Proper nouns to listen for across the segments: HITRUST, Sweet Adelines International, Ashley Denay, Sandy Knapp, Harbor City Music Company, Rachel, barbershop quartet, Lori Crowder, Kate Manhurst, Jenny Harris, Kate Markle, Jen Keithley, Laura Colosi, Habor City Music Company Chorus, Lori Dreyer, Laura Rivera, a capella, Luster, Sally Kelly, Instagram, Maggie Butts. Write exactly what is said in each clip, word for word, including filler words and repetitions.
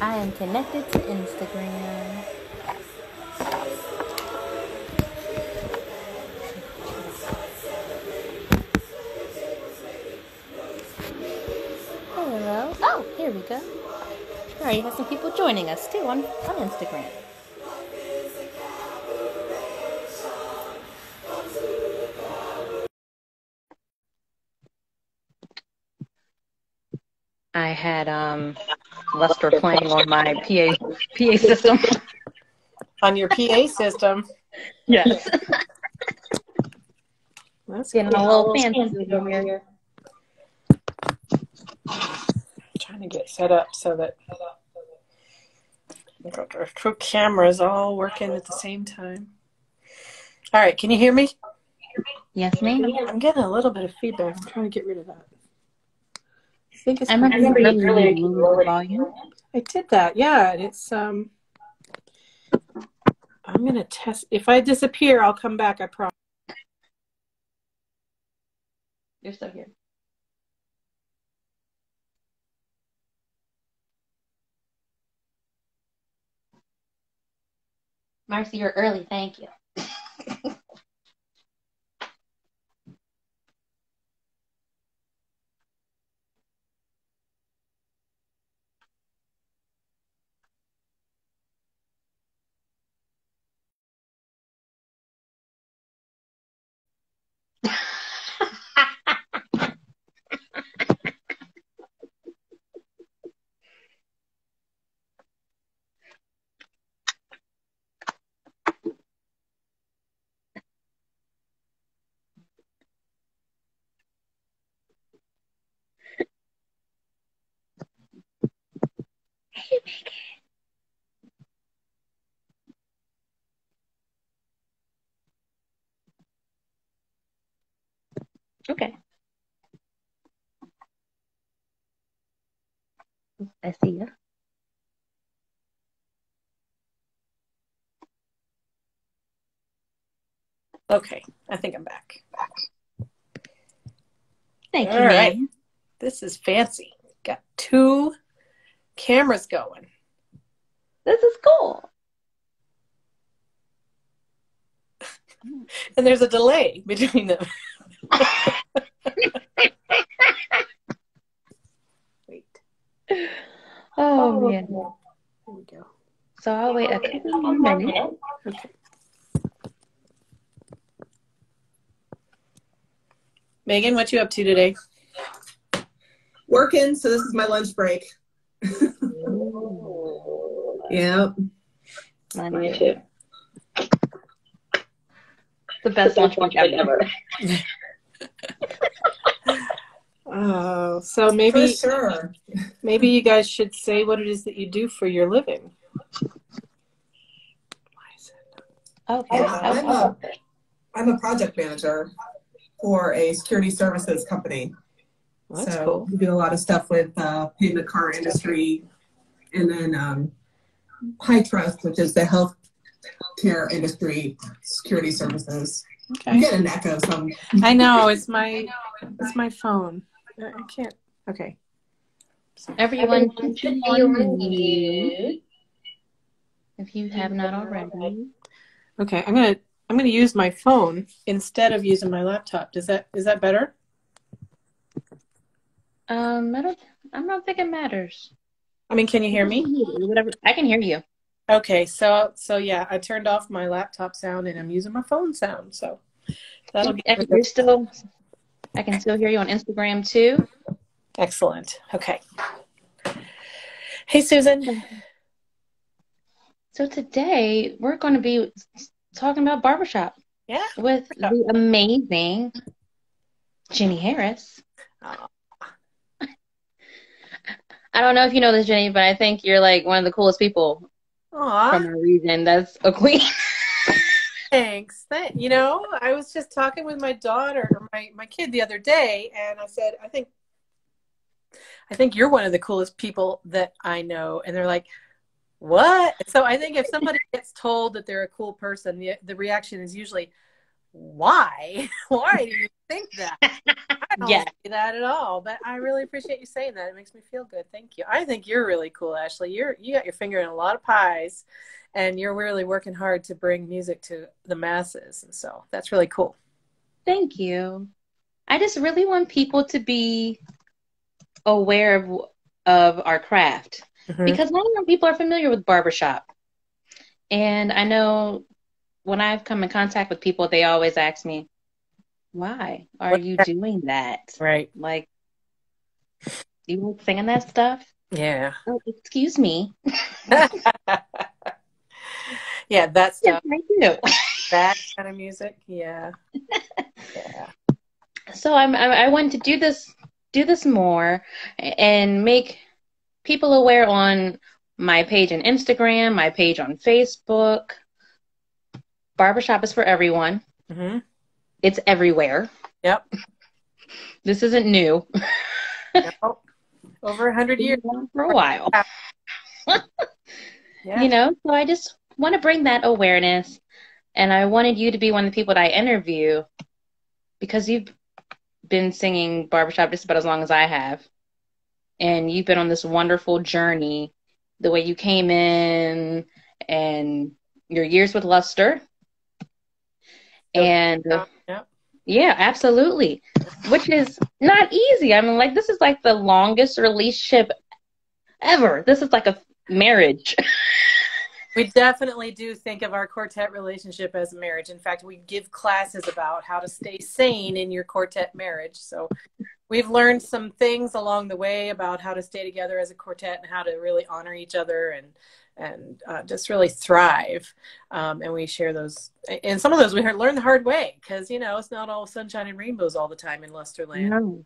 I am connected to Instagram. Hello. Oh, here we go. All right, you have some people joining us too on, on Instagram. I had um, Luster playing on my P A P A system. On your P A system? Yes. That's getting cool. A little fancy over here. I'm trying to get set up so that our two cameras all working at the same time. All right, can you hear me? Yes, ma'am. I'm getting a little bit of feedback. I'm trying to get rid of that. I think it's I remember you really lower volume. I did that, yeah. It's um. I'm gonna test. If I disappear, I'll come back. I promise. You're still here. Marcy, you're early. Thank you. Okay. I see you. Okay, I think I'm back. back. Thank you. All right. This is fancy. Got two cameras going. This is cool. And there's a delay between them. Wait. Oh, oh man. Yeah. There we go. So I'll wait a couple minutes. Okay. Megan, what you up to today? Working, so this is my lunch break. Yeah. Mine too. The best lunch break ever. Oh, so maybe for sure. Maybe you guys should say what it is that you do for your living. Why is it? Okay. Yeah, I'm, a, I'm a project manager for a security services company. Well, that's so cool. We do a lot of stuff with uh, payment card industry, and then um, HITRUST, which is the healthcare industry security services. Okay. I'm getting an echo. Some. I know it's my it's my phone. I can't. Okay. So everyone, everyone should be on mute if you have not already. Okay, I'm gonna I'm gonna use my phone instead of using my laptop. Does that is that better? Um, I don't. I don't think it matters. I mean, can you hear me? Whatever. I can hear you. Okay, so so yeah, I turned off my laptop sound and I'm using my phone sound. So that'll be. You're still. I can still hear you on Instagram too. Excellent. Okay. Hey, Susan. So today we're going to be talking about barbershop. Yeah. With barbershop. The amazing Jenny Harris. Oh. I don't know if you know this, Jenny, but I think you're like one of the coolest people. Aww. From a region that's a queen. Thanks. That, you know, I was just talking with my daughter, or my, my kid the other day, and I said, I think, I think you're one of the coolest people that I know. And they're like, what? So I think if somebody gets told that they're a cool person, the, the reaction is usually, why? Why do you think that? I don't yeah. see that at all. But I really appreciate you saying that. It makes me feel good. Thank you. I think you're really cool, Ashley. You're you got your finger in a lot of pies, and you're really working hard to bring music to the masses. And so that's really cool. Thank you. I just really want people to be aware of of our craft, mm-hmm. because not even people are familiar with barbershop. And I know when I've come in contact with people, they always ask me, why are you doing that? Right. Like, you were singing that stuff? Yeah. Oh, excuse me. Yeah, that stuff. Yeah, I do. That kind of music. Yeah. Yeah. So I'm, I, I wanted to do this, do this more and make people aware on my page on Instagram, my page on Facebook. Barbershop is for everyone. Mm-hmm. It's everywhere. Yep. This isn't new. Nope. Over a hundred years. For a while. Yeah. You know, so I just want to bring that awareness, and I wanted you to be one of the people that I interview, because you've been singing barbershop just about as long as I have, and you've been on this wonderful journey, the way you came in and your years with Luster. And yep. Yeah, absolutely. Which is not easy. I mean, like, this is like the longest relationship ever. This is like a marriage. We definitely do think of our quartet relationship as a marriage. In fact, we give classes about how to stay sane in your quartet marriage. So we've learned some things along the way about how to stay together as a quartet and how to really honor each other and and uh, just really thrive. Um, and we share those. And some of those we learn the hard way, because, you know, it's not all sunshine and rainbows all the time in Lusterland. No.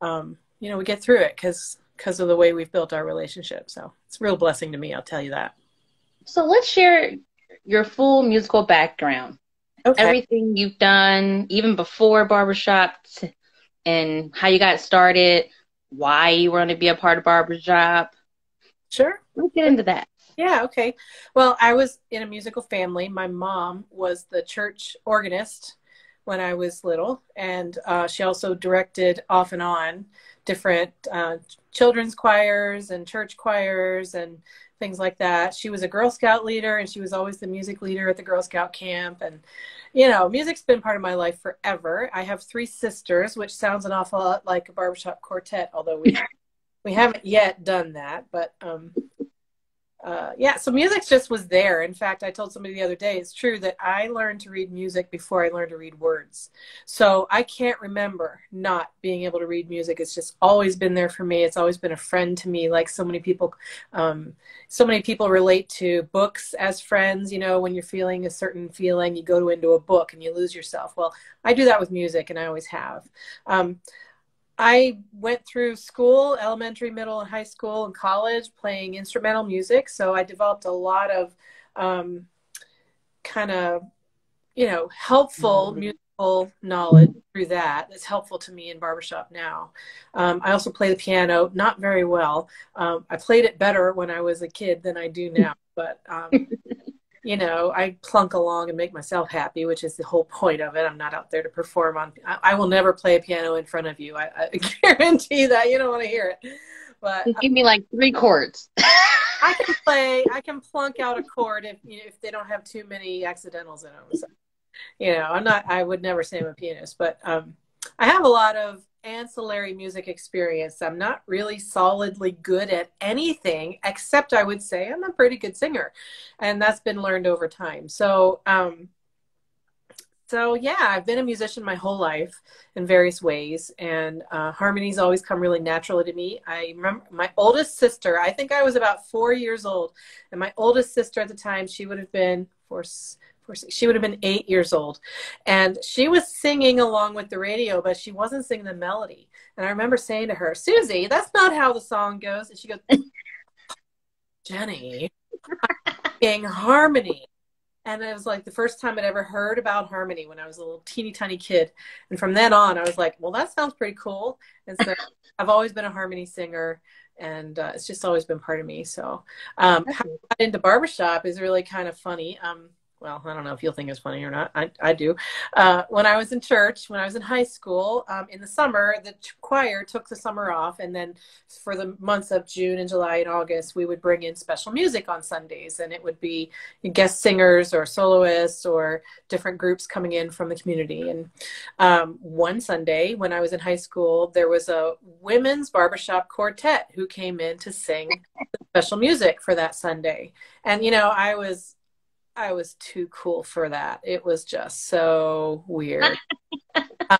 Um, you know, we get through it because because of the way we've built our relationship. So it's a real blessing to me, I'll tell you that. So let's share your full musical background. Okay. Everything you've done, even before barbershop, and how you got started, why you wanted to be a part of barbershop. Sure. Let's get into that. Yeah, okay. Well, I was in a musical family. My mom was the church organist when I was little, and uh, she also directed off and on different uh, children's choirs and church choirs and things like that. She was a Girl Scout leader, and she was always the music leader at the Girl Scout camp. And, you know, music's been part of my life forever. I have three sisters, which sounds an awful lot like a barbershop quartet, although we, we haven't yet done that. But, um, Uh, yeah, so music just was there. In fact, I told somebody the other day, it's true that I learned to read music before I learned to read words. So I can't remember not being able to read music. It's just always been there for me. It's always been a friend to me, like so many people. Um, so many people relate to books as friends. You know, when you're feeling a certain feeling, you go into a book and you lose yourself. Well, I do that with music, and I always have. Um, I went through school, elementary, middle, and high school, and college playing instrumental music. So I developed a lot of um, kind of, you know, helpful mm-hmm. musical knowledge through that. That's helpful to me in barbershop now. Um, I also play the piano, not very well. Um, I played it better when I was a kid than I do now, but um, you know, I plunk along and make myself happy, which is the whole point of it. I'm not out there to perform on, I, I will never play a piano in front of you. I, I guarantee that. You don't want to hear it. But give me like three chords. I can play, I can plunk out a chord if, you know, if they don't have too many accidentals in them. So, you know, I'm not, I would never say I'm a pianist, but um, I have a lot of ancillary music experience. I'm not really solidly good at anything, except I would say I'm a pretty good singer, and that's been learned over time. So, um, so yeah, I've been a musician my whole life in various ways, and uh, harmonies always come really naturally to me. I remember my oldest sister, I think I was about four years old, and my oldest sister at the time, she would have been four, she would have been eight years old, and she was singing along with the radio, but she wasn't singing the melody. And I remember saying to her, Susie, that's not how the song goes. And she goes, Jenny, I'm singing harmony. And it was like the first time I'd ever heard about harmony, when I was a little teeny tiny kid. And from then on, I was like, well, that sounds pretty cool. And so I've always been a harmony singer, and uh, it's just always been part of me. So um, how I got into barbershop is really kind of funny. Um, well, I don't know if you'll think it's funny or not. I, I do. Uh, when I was in church, when I was in high school, um, in the summer, the choir took the summer off. And then for the months of June and July and August, we would bring in special music on Sundays. And it would be guest singers or soloists or different groups coming in from the community. And um, one Sunday when I was in high school, there was a women's barbershop quartet who came in to sing special music for that Sunday. And, you know, I was... I was too cool for that. It was just so weird. um,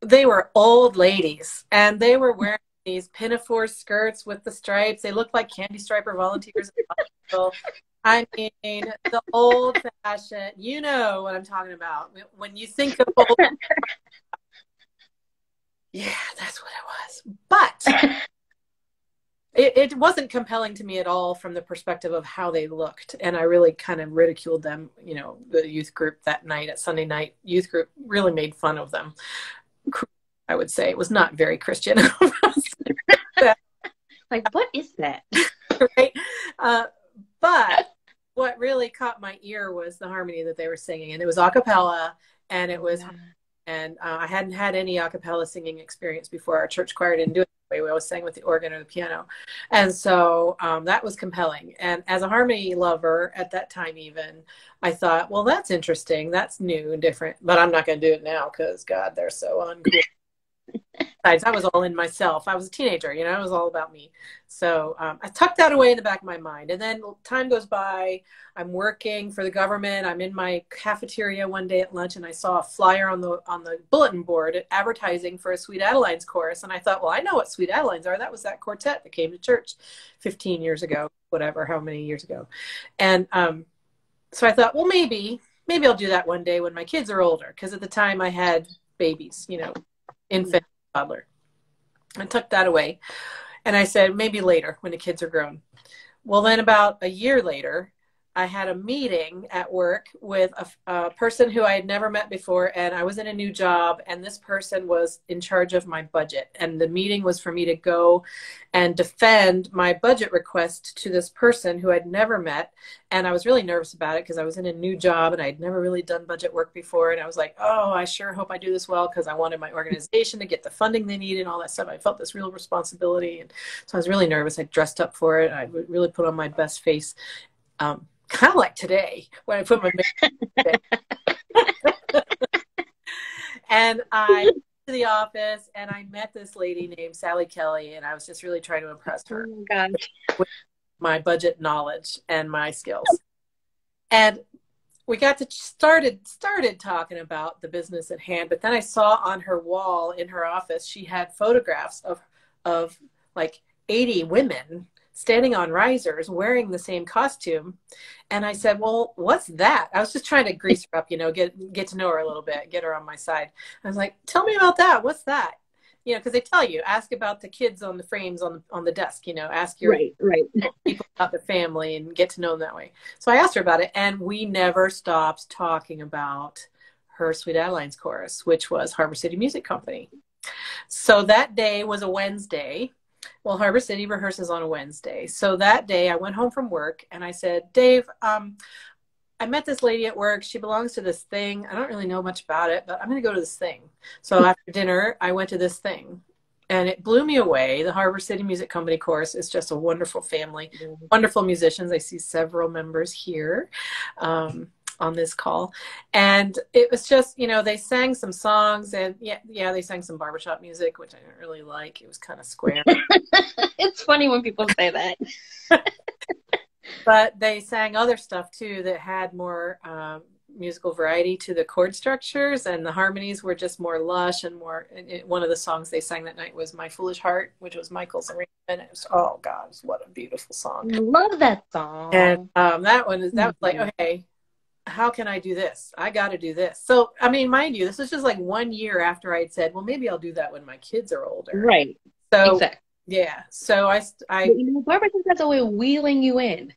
they were old ladies, and they were wearing these pinafore skirts with the stripes. They looked like candy striper volunteers. I mean, the old-fashioned, you know what I'm talking about. When you think of old, yeah, that's what it was. But... It, it wasn't compelling to me at all from the perspective of how they looked. And I really kind of ridiculed them. You know, the youth group that night at Sunday night youth group really made fun of them. I would say it was not very Christian. Like, what is that? Right. Uh, but what really caught my ear was the harmony that they were singing. And it was a cappella, and it was, and uh, I hadn't had any a cappella singing experience before. Our church choir didn't do it. We always sang with the organ or the piano. And so um, that was compelling. And as a harmony lover at that time, even, I thought, well, that's interesting. That's new and different. But I'm not going to do it now because, God, they're so uncool. Besides, I was all in myself. I was a teenager. You know, it was all about me. So um, I tucked that away in the back of my mind. And then time goes by. I'm working for the government. I'm in my cafeteria one day at lunch, and I saw a flyer on the on the bulletin board advertising for a Sweet Adelines chorus. And I thought, well, I know what Sweet Adelines are. That was that quartet that came to church fifteen years ago, whatever, how many years ago. And um, so I thought, well, maybe, maybe I'll do that one day when my kids are older, because at the time I had babies, you know, infant. Toddler. I took that away, and I said maybe later when the kids are grown. Well, then about a year later, I had a meeting at work with a, a person who I had never met before, and I was in a new job, and this person was in charge of my budget, and the meeting was for me to go and defend my budget request to this person who I'd never met. And I was really nervous about it because I was in a new job and I'd never really done budget work before. And I was like, oh, I sure hope I do this well, because I wanted my organization to get the funding they needed and all that stuff. I felt this real responsibility. And so I was really nervous. I dressed up for it. I really put on my best face, um, kind of like today when I put my makeup on. And I went to the office and I met this lady named Sally Kelly. And I was just really trying to impress her. Oh, my God. My budget knowledge and my skills. And we got to started started talking about the business at hand, but then I saw on her wall in her office she had photographs of of like eighty women standing on risers wearing the same costume. And I said, well, what's that? I was just trying to grease her up, you know, get get to know her a little bit, get her on my side. I was like, tell me about that. What's that? You know, because they tell you, ask about the kids on the frames on the, on the desk, you know, ask your right, right. people about the family and get to know them that way. So I asked her about it, and we never stopped talking about her Sweet Adelines chorus, which was Harbor City Music Company. So that day was a Wednesday. Well, Harbor City rehearses on a Wednesday. So that day I went home from work and I said, Dave, um, I met this lady at work. She belongs to this thing. I don't really know much about it, but I'm going to go to this thing. So after dinner, I went to this thing, and it blew me away. The Harbor City Music Company chorus is just a wonderful family, wonderful musicians. I see several members here um, on this call. And it was just, you know, they sang some songs, and yeah, yeah, they sang some barbershop music, which I didn't really like. It was kind of square. It's funny when people say that. But they sang other stuff, too, that had more um, musical variety to the chord structures, and the harmonies were just more lush and more. And it, one of the songs they sang that night was My Foolish Heart, which was Michael's arrangement. It was, oh, God, what a beautiful song. I love that song. And um, that one is that was like, okay, how can I do this? I got to do this. So, I mean, mind you, this was just like one year after I'd said, well, maybe I'll do that when my kids are older. Right. So, exactly. Yeah. So I, I but, you know, barbershop that's always wheeling you in.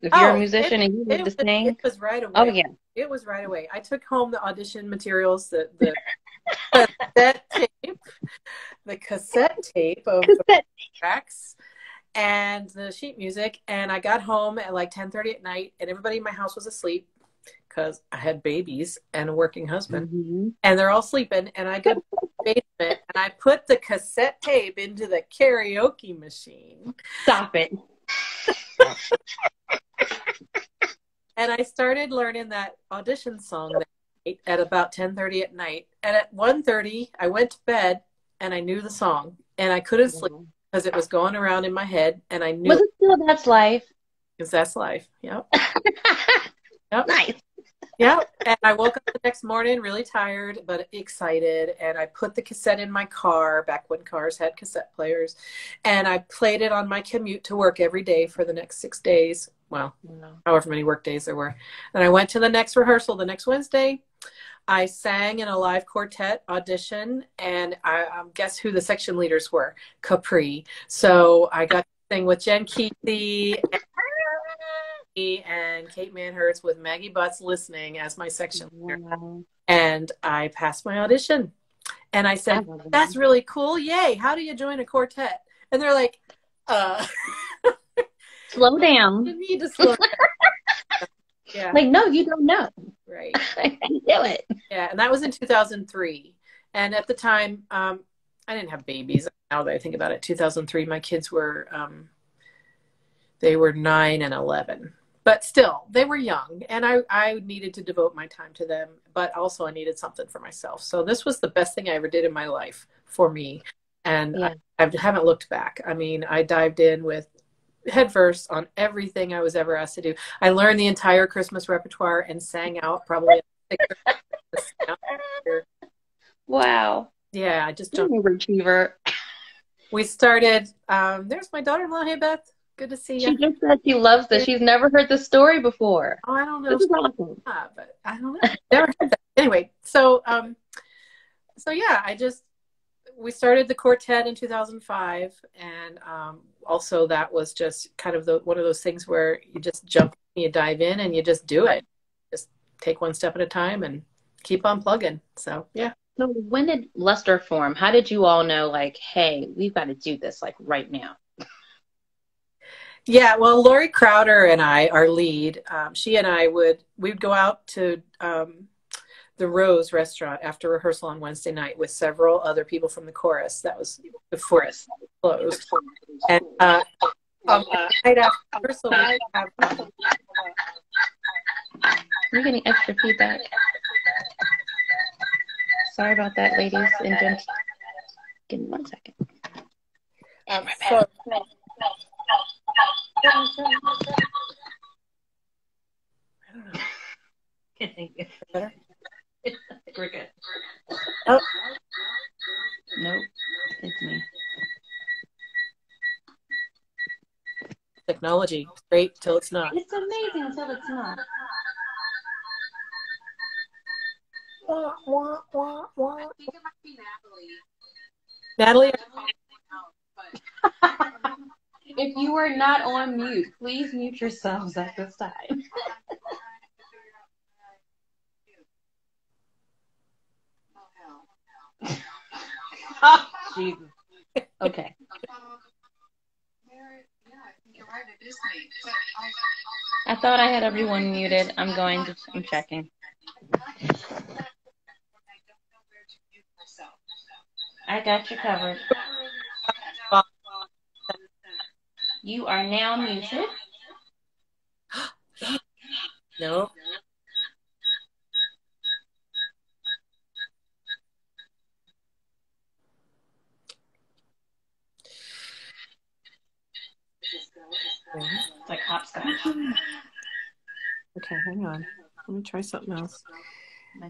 If oh, you're a musician it, and you did the thing. It was right away. Oh, yeah. It was right away. I took home the audition materials, the, the cassette tape, the cassette tape of cassette. The tracks, and the sheet music. And I got home at like ten thirty at night, and everybody in my house was asleep because I had babies and a working husband, mm-hmm. and they're all sleeping. And I go to the basement and I put the cassette tape into the karaoke machine. Stop it. And I started learning that audition song that night at about ten thirty at night. And at one thirty, I went to bed and I knew the song, and I couldn't sleep because it was going around in my head, and I knew. Was it still That's Life? Because That's Life. Yep. Yep. Nice. Yep. And I woke up the next morning really tired but excited, and I put the cassette in my car, back when cars had cassette players, and I played it on my commute to work every day for the next six days. Well, no. however many work days there were. And I went to the next rehearsal the next Wednesday. I sang in a live quartet audition, and I um, guess who the section leaders were? Capri. So I got to sing with Jen Keithley and, and Kate Manhurst with Maggie Butts listening as my section leader. Wow. And I passed my audition. And I said, that's really cool. Yay. How do you join a quartet? And they're like, uh... slow down. You need to slow down. Yeah. Like, no, you don't know. Right. I can't do it. Yeah, and that was in two thousand three. And at the time, um, I didn't have babies. Now that I think about it, two thousand three, my kids were, um, they were nine and eleven. But still, they were young. And I, I needed to devote my time to them. But also, I needed something for myself. So this was the best thing I ever did in my life for me. And yeah. I, I haven't looked back. I mean, I dived in with headfirst on everything I was ever asked to do. I learned the entire Christmas repertoire and sang out probably. Wow. Yeah, I just jumped. Overachiever. We started. Um, there's my daughter-in-law. Hey, Beth. Good to see you. She just said she loves this. She's never heard the story before. Oh, I don't know. This is awesome. Not, but I don't know. Never heard that. Anyway, so um, so yeah, I just. We started the quartet in two thousand five, and um, also that was just kind of the, one of those things where you just jump, you dive in, and you just do it. Just take one step at a time and keep on plugging. So, yeah. So when did Luster form? How did you all know, like, hey, we've got to do this, like, right now? Yeah, well, Lori Crowder and I, our lead, um, she and I would, we'd go out to um, – the Rose restaurant after rehearsal on Wednesday night with several other people from the chorus. That was before it closed. And uh, um, uh, right after rehearsal, we have, uh, you're getting extra feedback. Sorry about that, ladies and gents. Give me one second. Um, so, I don't know. I think it's better. I think we're good. Oh. Nope. It's me. Technology. Great till it's not. It's amazing until it's not. Wah, wah, wah, wah. I think it might be Natalie. Natalie? If you are not on mute, please mute yourselves at this time. Oh, Jesus. Okay. I thought I had everyone muted. I'm going to, I'm checking. I got you covered. You are now muted. No. Like hopscotch. Okay, hang on. Let me try something else.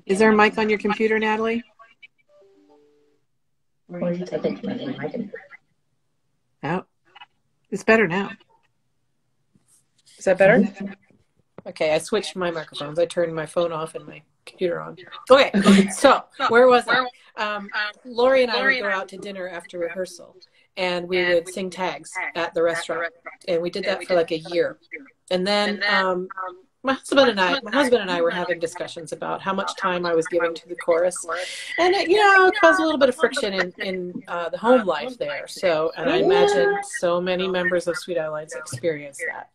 Is there a mic on your computer, Natalie? Oh, it's better now. Is that better? Okay, I switched my microphones. I turned my phone off and my computer on. Okay, so where was I? Um, Lori and I would go out to dinner after rehearsal. And we and would we sing tags, tags at the restaurant. At the restaurant. And we did that we for did like a year. And then, and then um, My husband and I, my husband and I were having discussions about how much time I was giving to the chorus, and it, you know, it caused a little bit of friction in in uh, the home life there. So, and I imagine so many members of Sweet Adelines experienced that.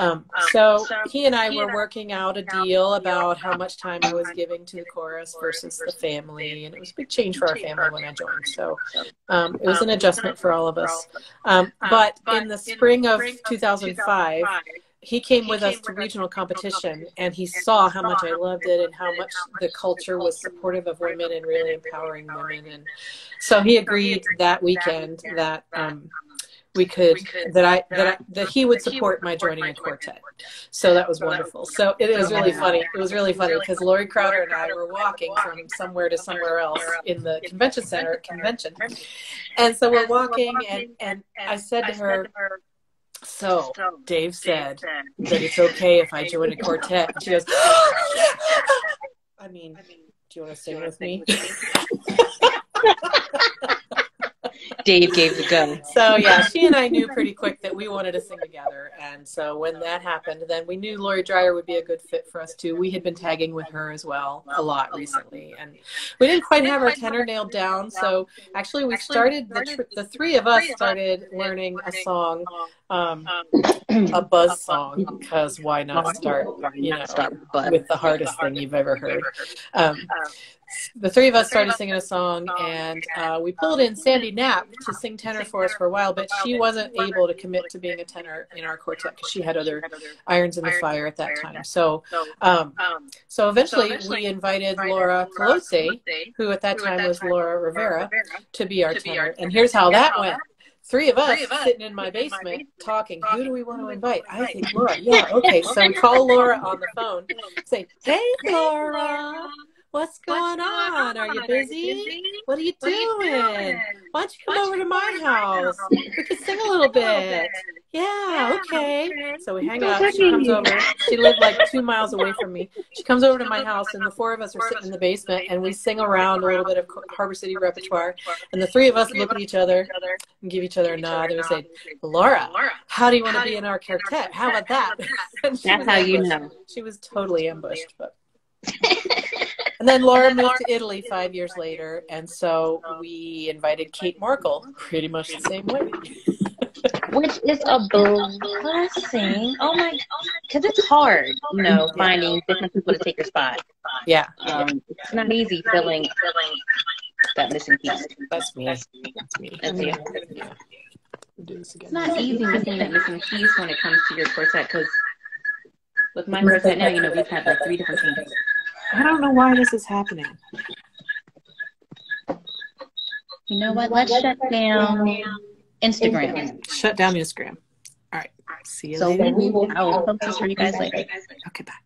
Um, so he and I were working out a deal about how much time I was giving to the chorus versus the family, and it was a big change for our family when I joined. So um, it was an adjustment for all of us. Um, but in the spring of two thousand five. He came with us to regional competition, and he saw how much I loved it and how much the culture was supportive of women and really empowering women. And so he agreed that weekend that um, we could, that I, that I, that he would support my joining a quartet. So that was wonderful. So it was really funny. It was really funny because Lori Crowder and I were walking from somewhere to somewhere else in the convention center at convention. And so we're walking, and, and I said to her, So, Dave said that it's okay if I join a quartet. And she goes, I mean, do you want to sing with me? Dave gave the go. So, yeah, she and I knew pretty quick that we wanted to sing together. And so when that happened, then we knew Lori Dreyer would be a good fit for us, too. We had been tagging with her as well a lot recently. And we didn't quite have our tenor nailed down. So actually, we started, the, tr the three of us started learning a song, um, a buzz song, because why not start, you know, with the hardest thing you've ever heard. Um, The three of us started singing a song, and uh, we pulled in Sandy Knapp to sing tenor for us for a while, but she wasn't able to commit to being a tenor in our quartet because she had other irons in the fire at that time. So um, so eventually we invited Laura Colosi, who at that time was Laura Rivera, to be our tenor. And here's how that went. Three of us, Three of us sitting in my basement, my basement talking, talking, who do we want to invite? I think Laura. Yeah, okay. So we call Laura on the phone, say, hey, Laura. What's going on? Are you busy? What are you doing? Why don't you come over to my house? We can sing a little bit. Yeah, okay. So we hang out. She comes over. She lived like two miles away from me. She comes over to my house, and the four of us are sitting in the basement, and we sing around a little bit of Harbor City repertoire. And the three of us look at each other and give each other a nod. And we say, Laura, how do you want to be in our quartet? How about that? That's how you know. She was totally ambushed, but. And then Laura and then moved Laura to Italy five years later, and so we invited Kate Markle pretty much the same way. Which is a blessing. Oh my, because it's hard, you know, finding different people to take your spot. Yeah. Um, it's not easy filling that missing piece. That's me. That's me. That's me. That's me. Yeah. It's not easy missing that missing piece when it comes to your quartet, because with my quartet now, you know, we've had like three different changes. I don't know why this is happening. You know what? Let's shut down Instagram. Shut down Instagram. All right. See you so later. We will, I will post this for you guys later. Okay, bye.